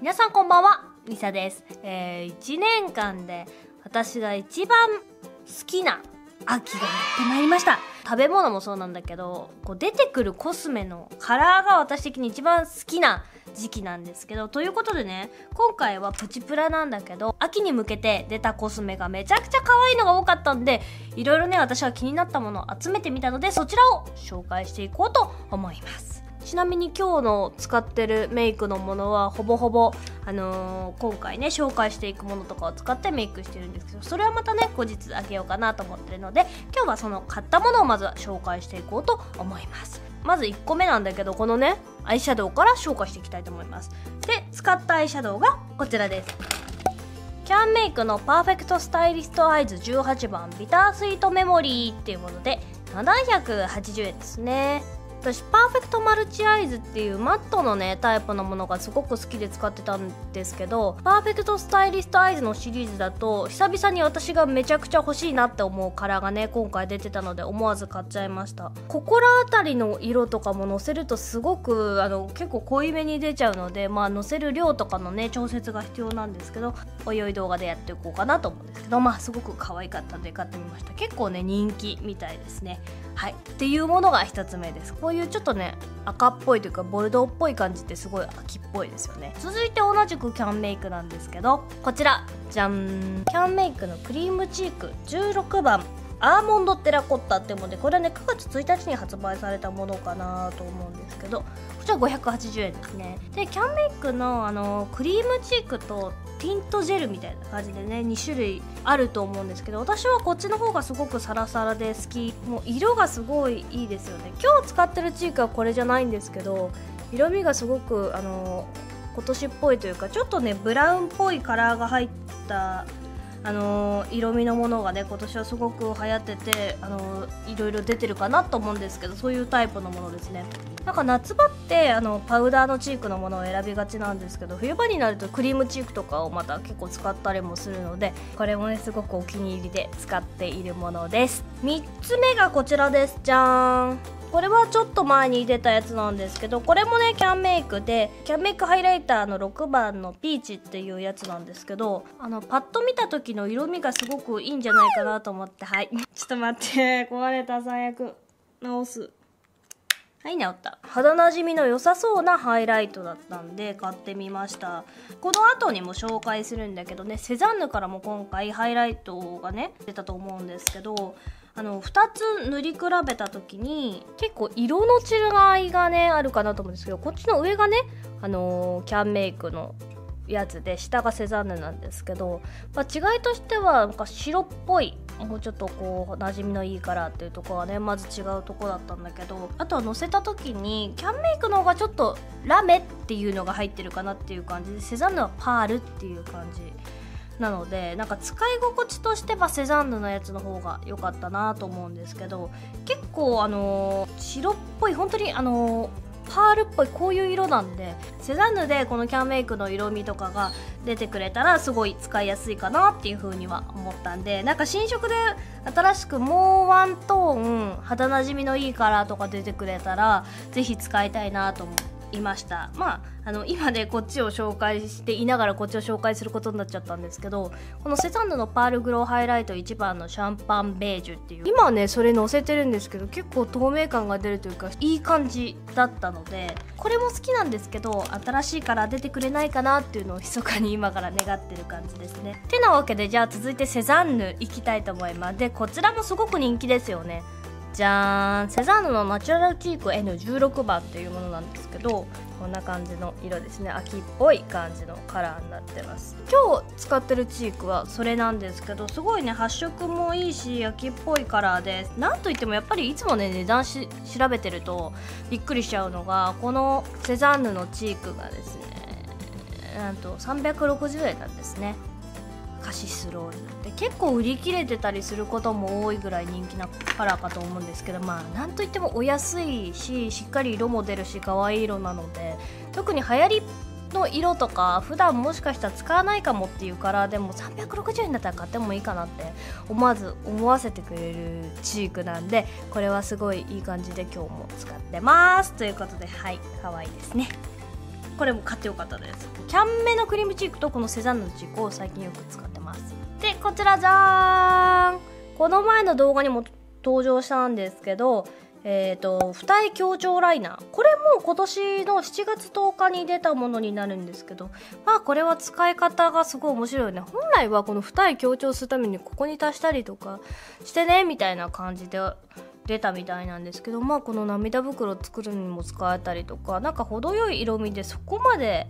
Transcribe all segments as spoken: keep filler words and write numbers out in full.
皆さんこんばんは、みさです。えー、いちねんかんで私が一番好きな秋がやってまいりました。食べ物もそうなんだけど、こう出てくるコスメのカラーが私的に一番好きな時期なんですけど、ということでね、今回はプチプラなんだけど、秋に向けて出たコスメがめちゃくちゃ可愛いのが多かったんで、いろいろね、私は気になったものを集めてみたので、そちらを紹介していこうと思います。ちなみに今日の使ってるメイクのものはほぼほぼ、あのー、今回ね紹介していくものとかを使ってメイクしてるんですけど、それはまたね後日あげようかなと思ってるので、今日はその買ったものをまずは紹介していこうと思います。まずいっこめなんだけど、このねアイシャドウから紹介していきたいと思います。で、使ったアイシャドウがこちらです。キャンメイクのパーフェクトスタイリストアイズじゅうはちばんビタースイートメモリーっていうものでななひゃくはちじゅうえんですね。私パーフェクトマルチアイズっていうマットのねタイプのものがすごく好きで使ってたんですけど、パーフェクトスタイリストアイズのシリーズだと久々に私がめちゃくちゃ欲しいなって思うカラーがね今回出てたので、思わず買っちゃいました。ここら辺りの色とかものせるとすごくあの結構濃いめに出ちゃうので、まあのせる量とかのね調節が必要なんですけど、おいおい動画でやっていこうかなと思うんですけど、まあすごく可愛かったんで買ってみました。結構ね人気みたいですね。はい、っていうものがひとつめです。こういうちょっとね赤っぽいというかボルドーっぽい感じってすごい秋っぽいですよね。続いて同じくキャンメイクなんですけど、こちらじゃん、キャンメイクのクリームチークじゅうろくばんアーモンドテラコッタっていうもので、これはねくがつついたちに発売されたものかなと思うんですけど、こちらごひゃくはちじゅうえんですね。でキャンメイクのあのクリームチークとティントジェルみたいな感じでねにしゅるいあると思うんですけど、私はこっちの方がすごくサラサラで好き。もう色がすごいいいですよね。今日使ってるチークはこれじゃないんですけど、色味がすごくあの今年っぽいというか、ちょっとねブラウンっぽいカラーが入ったあの色味のものがね今年はすごく流行ってて、あのいろいろ出てるかなと思うんですけど、そういうタイプのものですね。なんか夏場ってあのパウダーのチークのものを選びがちなんですけど、冬場になるとクリームチークとかをまた結構使ったりもするので、これもねすごくお気に入りで使っているものです。みっつめがこちらです。じゃーん、これはちょっと前に出たやつなんですけど、これもねキャンメイクで、キャンメイクハイライターのろくばんのピーチっていうやつなんですけど、あのパッと見た時の色味がすごくいいんじゃないかなと思って、はいちょっと待って、壊れた、最悪、直す。はい、治った。肌なじみの良さそうなハイライトだったんで買ってみました。この後にも紹介するんだけどね、セザンヌからも今回ハイライトがね出たと思うんですけど、あのふたつ塗り比べた時に結構色の違いがねあるかなと思うんですけど、こっちの上がね、あのー、キャンメイクのやつで、下がセザンヌなんですけど、まあ、違いとしてはなんか白っぽい、もうちょっとこうなじみのいいカラーっていうところはねまず違うところだったんだけど、あとはのせた時にキャンメイクの方がちょっとラメっていうのが入ってるかなっていう感じで、セザンヌはパールっていう感じなので、なんか使い心地としてはセザンヌのやつの方が良かったなと思うんですけど、結構あのー、白っぽい、本当にあのーパールっぽいこういう色なんで、セザンヌでこのキャンメイクの色味とかが出てくれたらすごい使いやすいかなっていう風には思ったんで、なんか新色で新しくもうワントーン肌なじみのいいカラーとか出てくれたら是非使いたいなと思いました。まあ、あの今ねこっちを紹介していながらこっちを紹介することになっちゃったんですけど、このセザンヌのパールグローハイライトいちばんのシャンパンベージュっていう、今ねそれのせてるんですけど、結構透明感が出るというかいい感じだったので、これも好きなんですけど新しいカラー出てくれないかなっていうのを密かに今から願ってる感じですね。てなわけで、じゃあ続いてセザンヌいきたいと思います。でこちらもすごく人気ですよね。じゃーん、セザンヌのナチュラルチーク エヌじゅうろくばんというものなんですけど、こんな感じの色ですね。秋っぽい感じのカラーになってます。今日使ってるチークはそれなんですけど、すごいね発色もいいし秋っぽいカラーです。なんといってもやっぱりいつもね値段し調べてるとびっくりしちゃうのが、このセザンヌのチークがですね、なんとさんびゃくろくじゅうえんなんですね。カシスロールって結構売り切れてたりすることも多いぐらい人気なカラーかと思うんですけど、まあなんといってもお安いし、しっかり色も出るし可愛い色なので、特に流行りの色とか普段もしかしたら使わないかもっていうカラーでもさんびゃくろくじゅうえんだったら買ってもいいかなって思わず思わせてくれるチークなんで、これはすごいいい感じで今日も使ってますということで、はい、可愛いですね。これも買ってよかったです。キャンメのクリームチークとこのセザンヌのチークを最近よく使ってます。でこちらじゃーん、この前の動画にも登場したんですけど、えーと二重強調ライナー、これも今年のしちがつとおかに出たものになるんですけど、まあこれは使い方がすごい面白いよね。本来はこの二重強調するためにここに足したりとかしてねみたいな感じで出たみたいなんですけど、まあこの涙袋を作るにも使えたりとか、なんか程よい色味でそこまで、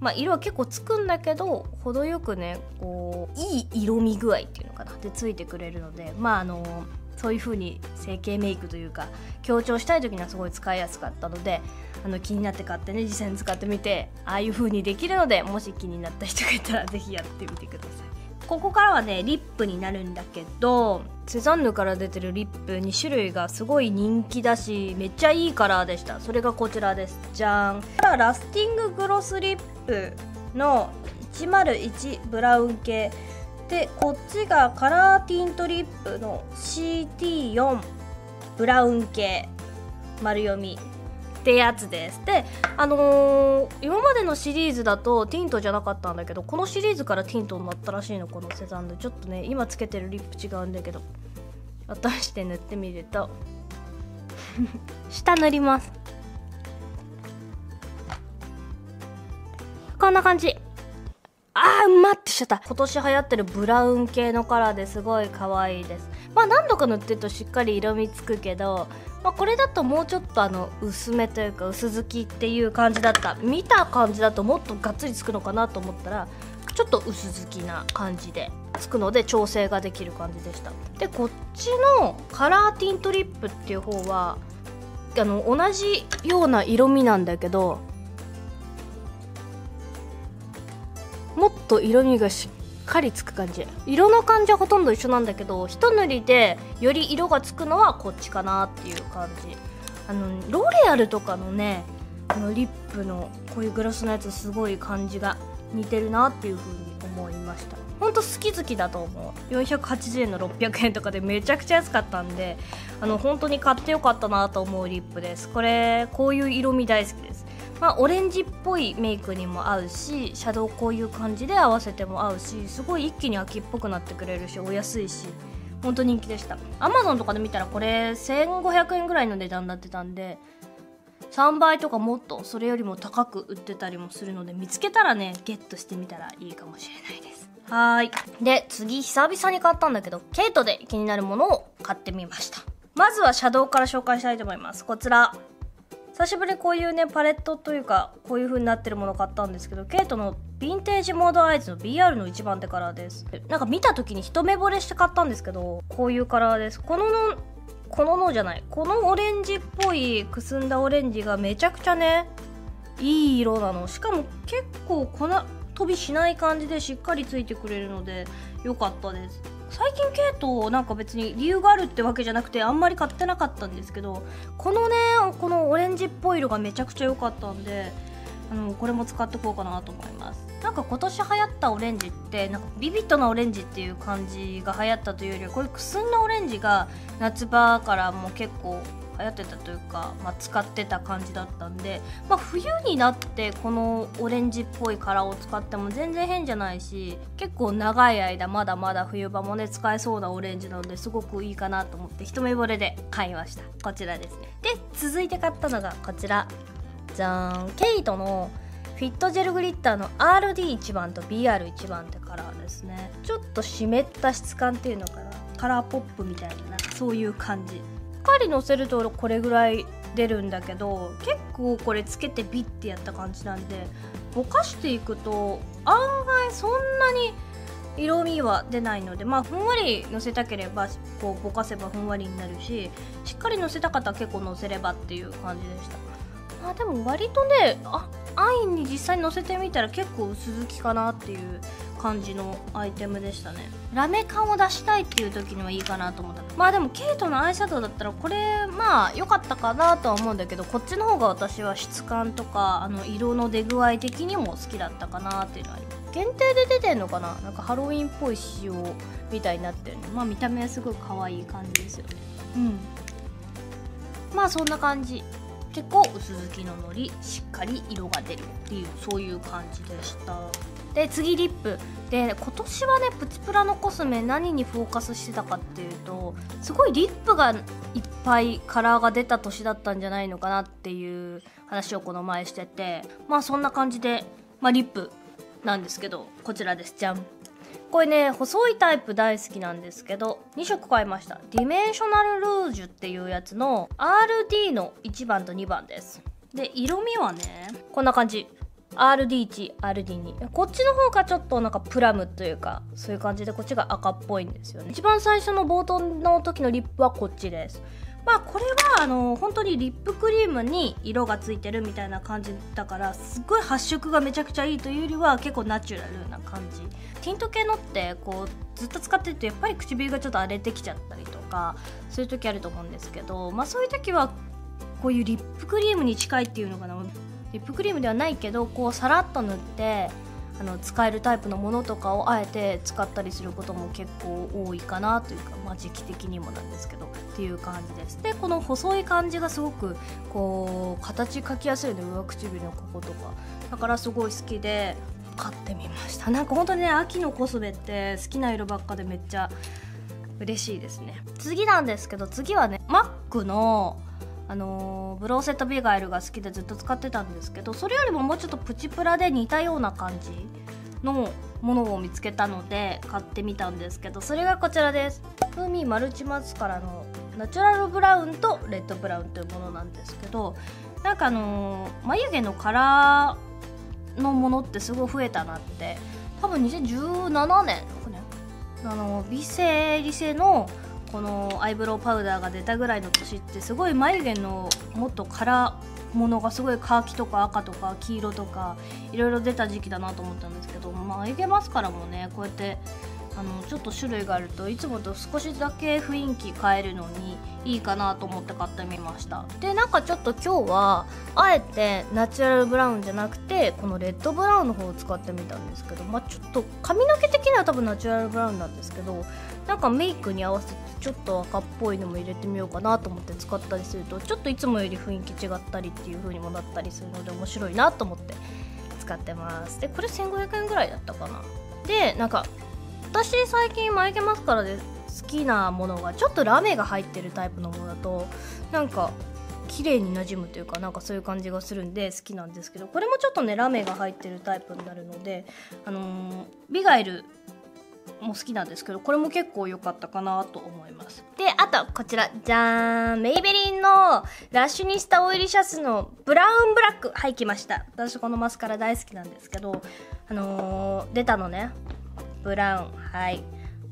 まあ、色は結構つくんだけど程よくねこういい色味具合っていうのかなでついてくれるので、まああのーそういう風に整形メイクというか強調したい時にはすごい使いやすかったので、あの気になって買ってね、実際に使ってみてああいう風にできるので、もし気になった人がいたら是非やってみてください。ここからはねリップになるんだけど、セザンヌから出てるリップにしゅるいがすごい人気だしめっちゃいいカラーでした。それがこちらです。じゃん。これはラスティンググロスリップのいちまるいちブラウン系。でこっちがカラーティントリップの シーティーよん ブラウン系丸読みってやつです。であのー、今までのシリーズだとティントじゃなかったんだけど、このシリーズからティントになったらしいのこのセザンヌ。ちょっとね今つけてるリップ違うんだけど渡して塗ってみると下塗ります。こんな感じ。あーうまってしちゃった。今年流行ってるブラウン系のカラーですごい可愛いです。まあ何度か塗ってるとしっかり色味つくけど、まあ、これだともうちょっとあの薄めというか薄付きっていう感じだった。見た感じだともっとがっつりつくのかなと思ったらちょっと薄付きな感じでつくので調整ができる感じでした。でこっちのカラーティントリップっていう方はあの同じような色味なんだけど、もっと色味がしっかりつく感じ。色の感じはほとんど一緒なんだけど、一塗りでより色がつくのはこっちかなっていう感じ。あのロレアルとかのねこのリップのこういうグロスのやつすごい感じが似てるなっていう風に思いました。ほんと好き好きだと思う。よんひゃくはちじゅうえんのろっぴゃくえんとかでめちゃくちゃ安かったんで、あの本当に買ってよかったなと思うリップです。これこういう色味大好きです。まあ、オレンジっぽいメイクにも合うし、シャドウこういう感じで合わせても合うし、すごい一気に秋っぽくなってくれるしお安いし本当人気でした。 アマゾン とかで見たらこれせんごひゃくえんぐらいの値段になってたんでさんばいとかもっとそれよりも高く売ってたりもするので、見つけたらねゲットしてみたらいいかもしれないです。はーい。で次久々に買ったんだけどケイトで気になるものを買ってみました。まずはシャドウから紹介したいと思います。こちら久しぶりにこういうねパレットというかこういう風になってるものを買ったんですけど、ケイトのヴィンテージモードアイズの ビーアール のいちばん手カラーです。なんか見た時に一目惚れして買ったんですけど、こういうカラーです。こののこののじゃないこのオレンジっぽいくすんだオレンジがめちゃくちゃねいい色なの。しかも結構粉飛びしない感じでしっかりついてくれるので良かったです。最近ケイトなんか別に理由があるってわけじゃなくてあんまり買ってなかったんですけど、このねこのオレンジっぽい色がめちゃくちゃ良かったんで、あのこれも使ってこうかなと思います。なんか今年流行ったオレンジってなんかビビッドなオレンジっていう感じが流行ったというよりは、こういうくすんだオレンジが夏場からも結構流行ってたというか、まあ、使ってた感じだったんで、まあ、冬になってこのオレンジっぽいカラーを使っても全然変じゃないし、結構長い間まだまだ冬場もね使えそうなオレンジなのですごくいいかなと思って一目惚れで買いました。こちらですね。で続いて買ったのがこちらじゃーん、ケイトのフィットジェルグリッターの アールディーいちばんと ビーアールいちばんってカラーですね。ちょっと湿った質感っていうのかな、カラーポップみたいななんかそういう感じ。しっかりのせるとこれぐらい出るんだけど、結構これつけてビッてやった感じなんでぼかしていくと案外そんなに色味は出ないので、まあふんわりのせたければこうぼかせばふんわりになるし、しっかりのせた方は結構のせればっていう感じでした。まあでも割とねあ安易に実際にのせてみたら結構薄付きかなっていう感じのアイテムでしたね。ラメ感を出したいっていう時にはいいかなと思った。まあでもケイトのアイシャドウだったらこれまあ良かったかなとは思うんだけど、こっちの方が私は質感とかあの色の出具合的にも好きだったかなっていうのはあります。限定で出てんのかな、なんかハロウィンっぽい仕様みたいになってるの。まあ見た目はすごい可愛い感じですよね。うん、まあそんな感じ。結構薄付きののりしっかり色が出るっていうそういう感じでした。で次リップで、今年はねプチプラのコスメ何にフォーカスしてたかっていうと、すごいリップがいっぱいカラーが出た年だったんじゃないのかなっていう話をこの前してて、まあそんな感じで、まあ、リップなんですけど、こちらです。じゃん。これね細いタイプ大好きなんですけどにしょく買いました。ディメンショナルルージュっていうやつの アールディー のいちばんとにばんです。で色味はねこんな感じ、 アールディーいち、アールディーに、 こっちの方がちょっとなんかプラムというかそういう感じで、こっちが赤っぽいんですよね。一番最初の冒頭の時のリップはこっちです。まあこれはあの本当にリップクリームに色がついてるみたいな感じだから、すごい発色がめちゃくちゃいいというよりは結構ナチュラルな感じ。ティント系のってこうずっと使ってるとやっぱり唇がちょっと荒れてきちゃったりとかそういう時あると思うんですけど、まあそういう時はこういうリップクリームに近いっていうのかな、リップクリームではないけどこうさらっと塗ってあの使えるタイプのものとかをあえて使ったりすることも結構多いかなというか、まあ、時期的にもなんですけどっていう感じです。でこの細い感じがすごくこう形描きやすいので、上唇のこことかだからすごい好きで買ってみました。なんか本当にね秋のコスメって好きな色ばっかでめっちゃ嬉しいですね。次なんですけど、次はねマックのあのー、ブローセットビガイルが好きでずっと使ってたんですけど、それよりももうちょっとプチプラで似たような感じのものを見つけたので買ってみたんですけど、それがこちらです。風味マルチマスカラのナチュラルブラウンとレッドブラウンというものなんですけど、なんかあのー、眉毛のカラーのものってすごい増えたなって、多分にせんじゅうななねん、あのー、美声理性のこのアイブロウパウダーが出たぐらいの年ってすごい眉毛のもっとカラーものがすごいカーキとか赤とか黄色とかいろいろ出た時期だなと思ったんですけど、眉毛マスカラもねこうやってあのちょっと種類があるといつもと少しだけ雰囲気変えるのにいいかなと思って買ってみました。でなんかちょっと今日はあえてナチュラルブラウンじゃなくてこのレッドブラウンの方を使ってみたんですけど、まあちょっと髪の毛的には多分ナチュラルブラウンなんですけど、なんかメイクに合わせてちょっと赤っぽいのも入れてみようかなと思って使ったりすると、ちょっといつもより雰囲気違ったりっていう風にもなったりするので面白いなと思って使ってます。でこれせんごひゃくえんぐらいだったかな。でなんか私最近眉毛マスカラで好きなものがちょっとラメが入ってるタイプのものだとなんか綺麗になじむというか、なんかそういう感じがするんで好きなんですけど、これもちょっとねラメが入ってるタイプになるので、あのー、ビガイルも好きなんですけど、これも結構良かったかなと思います。であとこちらじゃーん、メイベリンのラッシュにしたオイルシャツのブラウンブラック、はい来ました。私このマスカラ大好きなんですけど、あのー、出たのねブラウン、はい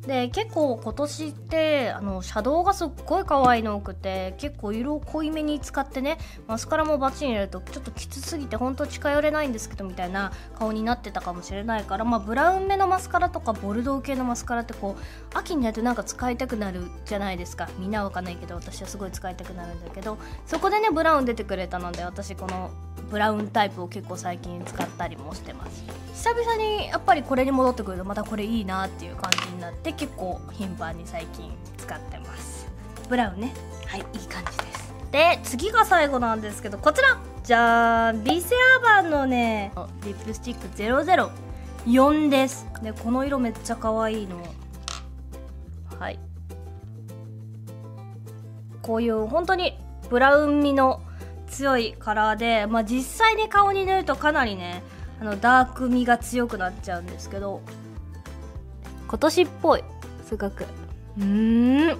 で結構今年ってあのシャドウがすっごい可愛いの多くて、結構色を濃いめに使ってねマスカラもバッチリ入れるとちょっときつすぎてほんと近寄れないんですけどみたいな顔になってたかもしれないから、まあブラウン目のマスカラとかボルドー系のマスカラってこう秋になるとなんか使いたくなるじゃないですか。みんなはわかんないけど私はすごい使いたくなるんだけど、そこでねブラウン出てくれたので私このブラウンタイプを結構最近使ったりもしてます。久々にやっぱりこれに戻ってくるとまたこれいいなっていう感じになって結構頻繁に最近使ってます。ブラウンね、はいいい感じです。で次が最後なんですけど、こちらじゃーん、ビセアーバンのねリップスティックゼロゼロよんです。でこの色めっちゃ可愛いの、はいこういう本当にブラウン味の強いカラーで、まあ、実際に顔に塗るとかなりねあのダーク味が強くなっちゃうんですけど、今年っぽいすごく。うーん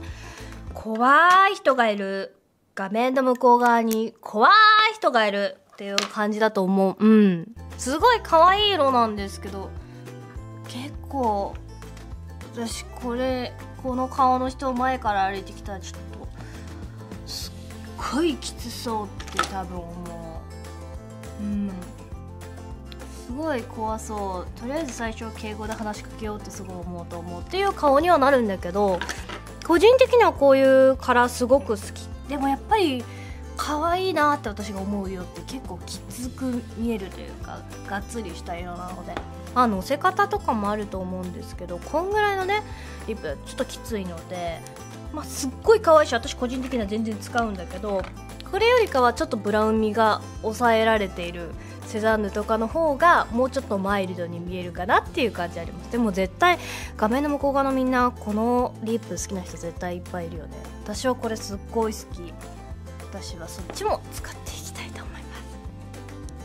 怖い人がいる、画面の向こう側に怖い人がいるっていう感じだと思う。うんすごい可愛い色なんですけど、結構私これこの顔の人を前から歩いてきたらちょっとすっごいきつそうって多分思う。うんすごい怖そう、とりあえず最初は敬語で話しかけようってすごい思うと思うっていう顔にはなるんだけど、個人的にはこういうカラーすごく好き。でもやっぱり可愛いなって私が思う色って結構きつく見えるというかがっつりした色なので、まあのせ方とかもあると思うんですけど、こんぐらいのねリップちょっときついので、まあ、すっごい可愛いし私個人的には全然使うんだけど、これよりかはちょっとブラウン味が抑えられているセザンヌとかの方がもうちょっとマイルドに見えるかなっていう感じあります。でも絶対画面の向こう側のみんなこのリップ好きな人絶対いっぱいいるよね。私はこれすっごい好き。私はそっちも使っていきたいと思います。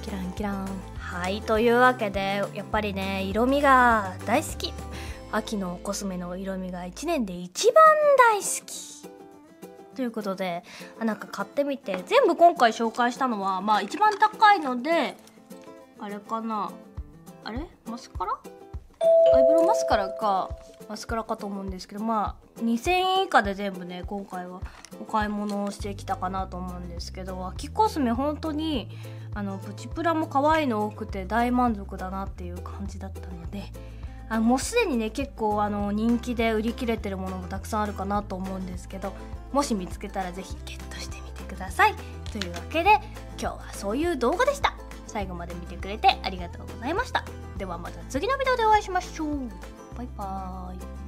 キランキラン。はい、というわけでやっぱりね、色味が大好き。秋のコスメの色味がいちねんで一番大好きということで、あ、なんか買ってみて、全部今回紹介したのはまあ一番高いので、あれかな、あれマスカラ、アイブロウマスカラかマスカラかと思うんですけど、まあにせんえん以下で全部ね今回はお買い物をしてきたかなと思うんですけど、秋コスメ本当にあのプチプラも可愛いの多くて大満足だなっていう感じだったので、あ、もうすでにね結構あの人気で売り切れてるものもたくさんあるかなと思うんですけど、もし見つけたら是非ゲットしてみてください。というわけで今日はそういう動画でした。最後まで見てくれてありがとうございました。ではまた次のビデオでお会いしましょう。バイバーイ。